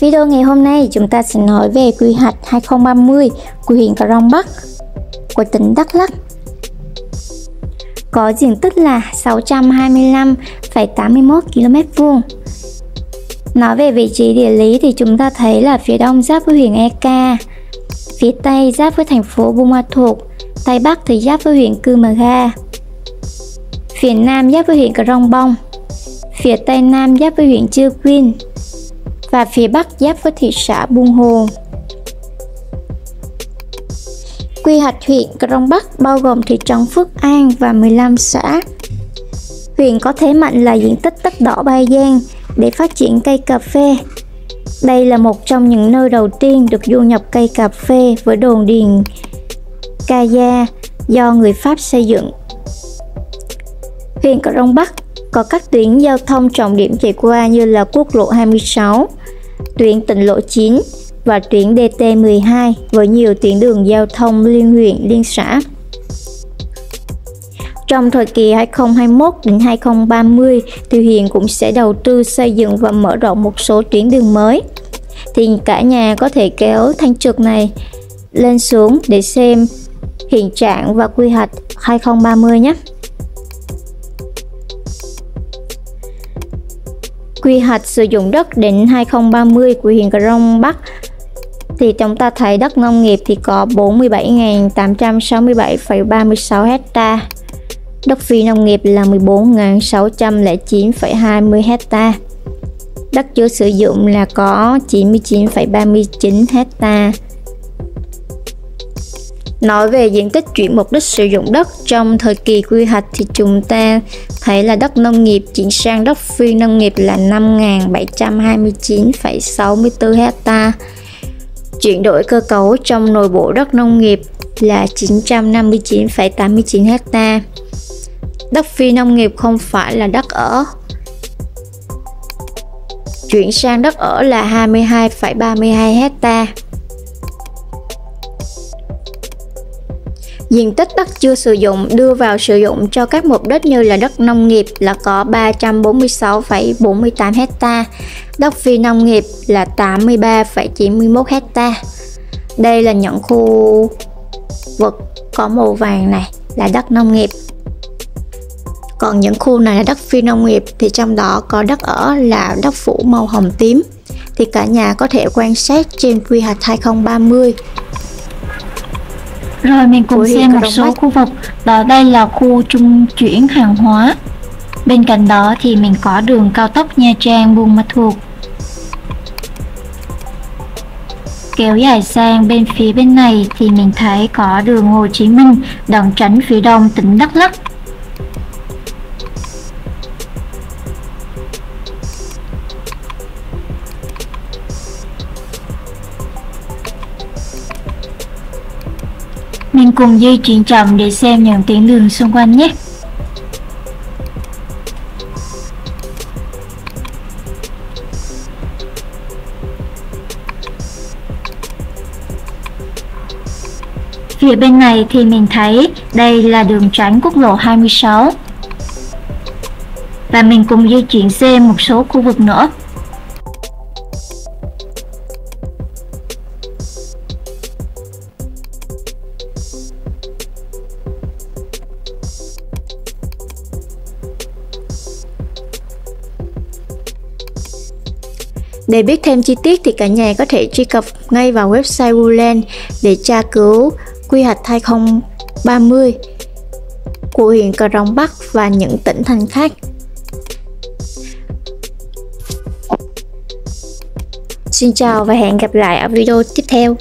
Video ngày hôm nay chúng ta sẽ nói về quy hoạch 2030 của huyện Krông Bắc của tỉnh Đắk Lắk, có diện tích là 625,81 km². Nói về vị trí địa lý thì chúng ta thấy là phía đông giáp với huyện Ea Kar, phía tây giáp với thành phố Buôn Ma Thuột, tây bắc thì giáp với huyện Cư M'gar, phía nam giáp với huyện Krông Bông, phía tây nam giáp với huyện Cư Kuin và phía bắc giáp với thị xã Buôn Hồ. Quy hoạch huyện Krông Bắc bao gồm thị trấn Phước An và 15 xã. Huyện có thế mạnh là diện tích đất đỏ ba gian để phát triển cây cà phê. Đây là một trong những nơi đầu tiên được du nhập cây cà phê với đồn điền Kaya do người Pháp xây dựng. Huyện Krông Bắc có các tuyến giao thông trọng điểm chạy qua như là quốc lộ 26, tuyến tỉnh lộ 9 và tuyến DT12 với nhiều tuyến đường giao thông liên huyện, liên xã. Trong thời kỳ 2021 đến 2030 thì huyện cũng sẽ đầu tư xây dựng và mở rộng một số tuyến đường mới. Thì cả nhà có thể kéo thanh trượt này lên xuống để xem hiện trạng và quy hoạch 2030 nhé. Quy hoạch sử dụng đất đến 2030 của huyện Krông Bắc thì chúng ta thấy đất nông nghiệp thì có 47.867,36 ha, đất phi nông nghiệp là 14.609,20 ha, đất chưa sử dụng là có 99,39 ha. Nói về diện tích chuyển mục đích sử dụng đất trong thời kỳ quy hoạch thì chúng ta thấy là đất nông nghiệp chuyển sang đất phi nông nghiệp là 5.729,64 ha, chuyển đổi cơ cấu trong nội bộ đất nông nghiệp là 959,89 ha. Đất phi nông nghiệp không phải là đất ở, chuyển sang đất ở là 22,32 ha. Diện tích đất chưa sử dụng đưa vào sử dụng cho các mục đích như là đất nông nghiệp là có 346,48 ha, đất phi nông nghiệp là 83,91 ha. Đây là những khu vực có màu vàng này là đất nông nghiệp. Còn những khu này là đất phi nông nghiệp thì trong đó có đất ở là đất phủ màu hồng tím. Thì cả nhà có thể quan sát trên quy hoạch 2030. Rồi mình cùng xem một số khu vực. Đó, đây là khu trung chuyển hàng hóa. Bên cạnh đó thì mình có đường cao tốc Nha Trang Buôn Ma Thuột. Kéo dài sang bên phía bên này thì mình thấy có đường Hồ Chí Minh, Đặng Tránh phía đông tỉnh Đắk Lắk. Mình cùng di chuyển chậm để xem những tuyến đường xung quanh nhé. Phía bên này thì mình thấy đây là đường tránh quốc lộ 26. Và mình cùng di chuyển xem một số khu vực nữa. Để biết thêm chi tiết thì cả nhà có thể truy cập ngay vào website Guland để tra cứu quy hoạch 2030 của huyện Krông Bắc và những tỉnh thành khác. Xin chào và hẹn gặp lại ở video tiếp theo.